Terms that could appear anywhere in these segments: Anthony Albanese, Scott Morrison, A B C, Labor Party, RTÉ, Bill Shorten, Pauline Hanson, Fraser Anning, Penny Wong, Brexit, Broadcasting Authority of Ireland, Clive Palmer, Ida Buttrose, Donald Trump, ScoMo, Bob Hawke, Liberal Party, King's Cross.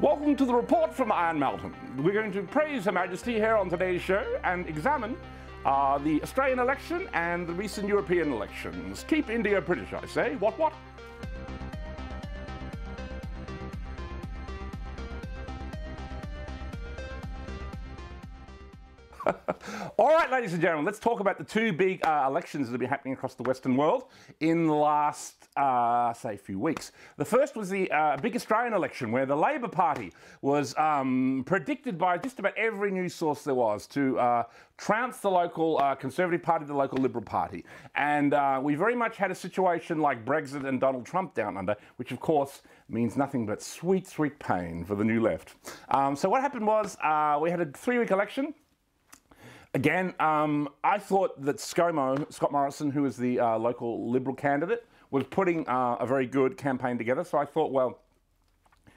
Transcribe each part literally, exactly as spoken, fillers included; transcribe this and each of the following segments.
Welcome to the report from Iron Mountain. We're going to praise Her Majesty here on today's show and examine uh, the Australian election and the recent European elections. Keep India British, I say. What, what? All right, ladies and gentlemen, let's talk about the two big uh, elections that have been happening across the Western world in the last, uh, say, few weeks. The first was the uh, big Australian election, where the Labor Party was um, predicted by just about every news source there was to uh, trounce the local uh, Conservative Party, the local Liberal Party. And uh, we very much had a situation like Brexit and Donald Trump down under, which, of course, means nothing but sweet, sweet pain for the new left. Um, so what happened was uh, we had a three-week election. Again, um, I thought that ScoMo, Scott Morrison, who is the uh, local Liberal candidate, was putting uh, a very good campaign together. So I thought, well,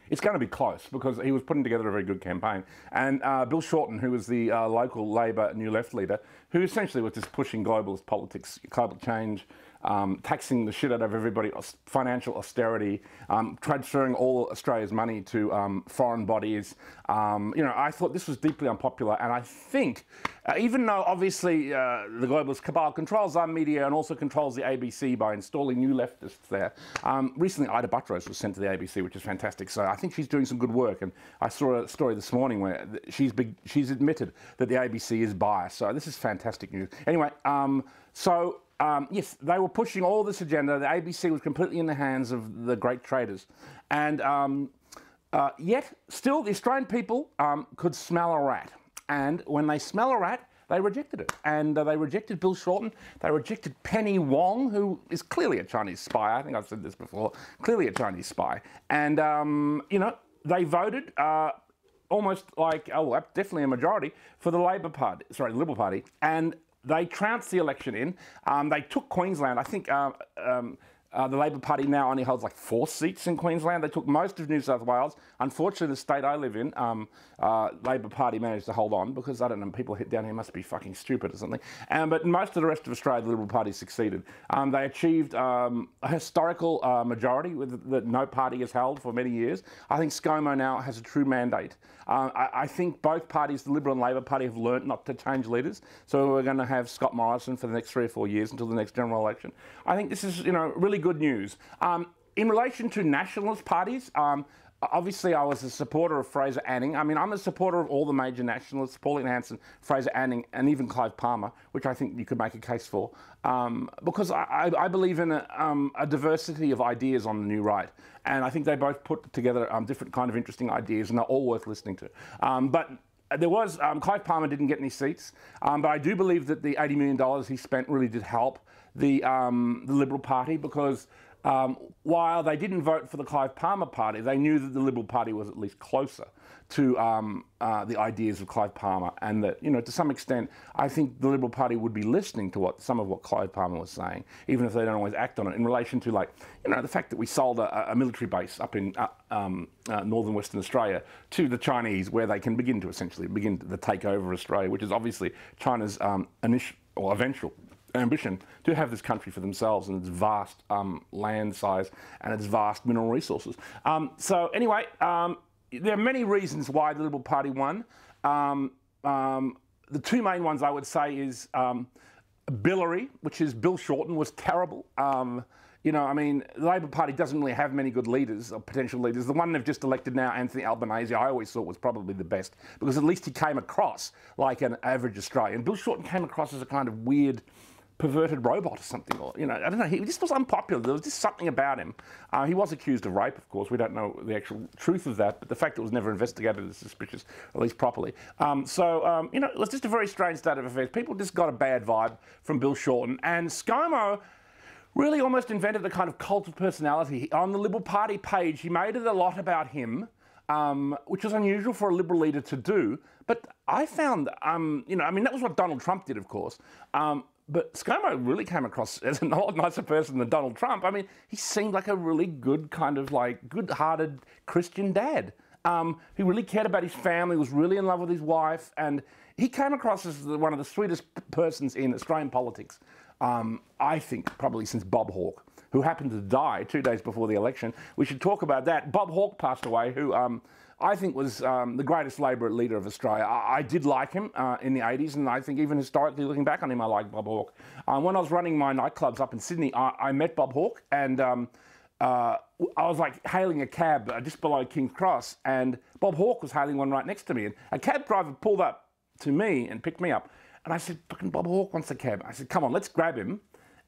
it's going to be close because he was putting together a very good campaign. And uh, Bill Shorten, who was the uh, local Labour New Left leader, who essentially was just pushing globalist politics, climate change, Um, taxing the shit out of everybody, financial austerity, um, transferring all Australia's money to um, foreign bodies. Um, you know, I thought this was deeply unpopular, and I think, uh, even though obviously uh, the globalist cabal controls our media and also controls the A B C by installing new leftists there, um, recently Ida Buttrose was sent to the A B C, which is fantastic. So I think she's doing some good work, and I saw a story this morning where she's big, she's admitted that the A B C is biased. So this is fantastic news. Anyway, um, so. Um, yes, they were pushing all this agenda. The A B C was completely in the hands of the great traders. And um, uh, yet, still, the Australian people um, could smell a rat. And when they smell a rat, they rejected it. And uh, they rejected Bill Shorten. They rejected Penny Wong, who is clearly a Chinese spy. I think I've said this before. Clearly a Chinese spy. And, um, you know, they voted uh, almost like, oh, definitely a majority, for the Labor Party, sorry, Liberal Party. And they trounced the election in. Um, they took Queensland. I think uh, um, uh, the Labor Party now only holds like four seats in Queensland. They took most of New South Wales. Unfortunately, the state I live in, um, uh, Labor Party managed to hold on because, I don't know, people down here must be fucking stupid or something. Um, but most of the rest of Australia, the Liberal Party succeeded. Um, they achieved um, a historical uh, majority with, that no party has held for many years. I think ScoMo now has a true mandate. Uh, I, I think both parties, the Liberal and Labor Party, have learnt not to change leaders. So we're going to have Scott Morrison for the next three or four years until the next general election. I think this is, you know, really good news. Um, in relation to nationalist parties, um, obviously I was a supporter of Fraser Anning. I mean, I'm a supporter of all the major nationalists, Pauline Hanson, Fraser Anning, and even Clive Palmer, which I think you could make a case for, um, because I, I, I believe in a, um, a diversity of ideas on the new right. And I think they both put together um, different kind of interesting ideas, and they're all worth listening to. Um, but there was, um, Clive Palmer didn't get any seats, um, but I do believe that the eighty million dollars he spent really did help the, um, the Liberal Party, because um, while they didn't vote for the Clive Palmer Party, they knew that the Liberal Party was at least closer to um, uh, the ideas of Clive Palmer, and that, you know, to some extent, I think the Liberal Party would be listening to what some of what Clive Palmer was saying, even if they don't always act on it, in relation to, like, you know, the fact that we sold a, a military base up in uh, um, uh, northern Western Australia to the Chinese, where they can begin to essentially begin the takeover of Australia, which is obviously China's um, initial or eventual ambition to have this country for themselves and its vast um, land size and its vast mineral resources. Um, so anyway, um, there are many reasons why the Liberal Party won. Um, um, the two main ones I would say is um, Billary, which is Bill Shorten, was terrible. Um, You know, I mean, the Labor Party doesn't really have many good leaders or potential leaders. The one they've just elected now, Anthony Albanese, I always thought was probably the best, because at least he came across like an average Australian. Bill Shorten came across as a kind of weird, perverted robot or something, or, you know, I don't know, he just was unpopular. There was just something about him. Uh, he was accused of rape, of course. We don't know the actual truth of that, but the fact that it was never investigated is suspicious, at least properly. Um, so, um, you know, it was just a very strange state of affairs. People just got a bad vibe from Bill Shorten, and ScoMo really almost invented the kind of cult of personality. On the Liberal Party page, he made it a lot about him, um, which was unusual for a Liberal leader to do. But I found, um, you know, I mean, that was what Donald Trump did, of course. Um, But ScoMo really came across as a lot nicer person than Donald Trump. I mean, he seemed like a really good kind of like good-hearted Christian dad um, who really cared about his family, was really in love with his wife, and he came across as one of the sweetest persons in Australian politics, um, I think, probably since Bob Hawke. who happened to die two days before the election. We should talk about that. Bob Hawke passed away, who um, I think was um, the greatest Labor leader of Australia. I, I did like him uh, in the eighties, and I think even historically looking back on him, I liked Bob Hawke. Um, when I was running my nightclubs up in Sydney, I, I met Bob Hawke, and um, uh, I was like hailing a cab just below King's Cross, and Bob Hawke was hailing one right next to me, and a cab driver pulled up to me and picked me up. And I said, fucking Bob Hawke wants a cab. I said, come on, let's grab him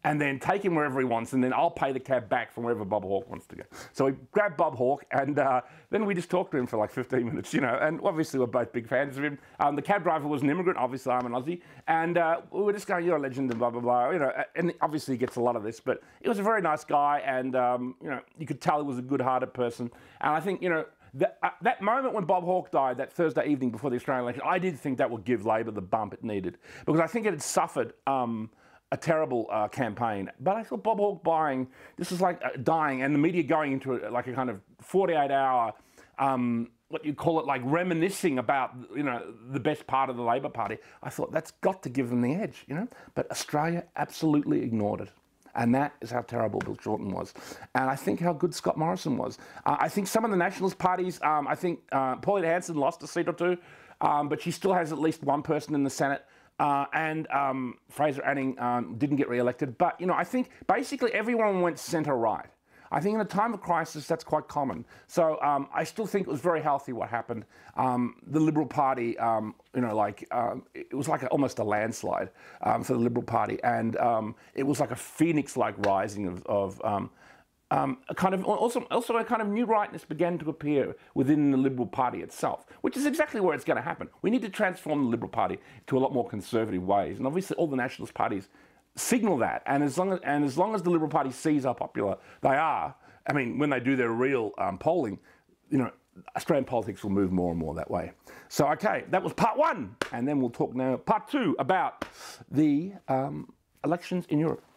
and then take him wherever he wants, and then I'll pay the cab back from wherever Bob Hawke wants to go. So we grabbed Bob Hawke, and uh, then we just talked to him for like fifteen minutes, you know, and obviously we're both big fans of him. Um, the cab driver was an immigrant, obviously I'm an Aussie, and uh, we were just going, you're a legend and blah, blah, blah, you know, and obviously he gets a lot of this, but he was a very nice guy, and, um, you know, you could tell he was a good-hearted person, and I think, you know, That, uh, that moment when Bob Hawke died, that Thursday evening before the Australian election, I did think that would give Labor the bump it needed, because I think it had suffered um, a terrible uh, campaign. But I thought Bob Hawke buying, this is like uh, dying, and the media going into a, like a kind of forty-eight hour, um, what you call it, like reminiscing about, you know, the best part of the Labor Party. I thought that's got to give them the edge, you know. But Australia absolutely ignored it. And that is how terrible Bill Shorten was. And I think how good Scott Morrison was. Uh, I think some of the nationalist parties, um, I think uh, Pauline Hanson lost a seat or two, um, but she still has at least one person in the Senate. Uh, and um, Fraser Anning um, didn't get re-elected. But, you know, I think basically everyone went centre-right. I think in a time of crisis, that's quite common. So um, I still think it was very healthy what happened. Um, the Liberal Party, um, you know, like um, it was like a, almost a landslide um, for the Liberal Party, and um, it was like a phoenix-like rising of, of um, um, a kind of also also a kind of new rightness began to appear within the Liberal Party itself, which is exactly where it's going to happen. We need to transform the Liberal Party to a lot more conservative ways, and obviously all the nationalist parties signal that, and as long as and as long as the Liberal Party sees how popular they are, I mean, when they do their real um, polling, you know, Australian politics will move more and more that way. So, okay, that was part one, and then we'll talk now part two about the um, elections in Europe.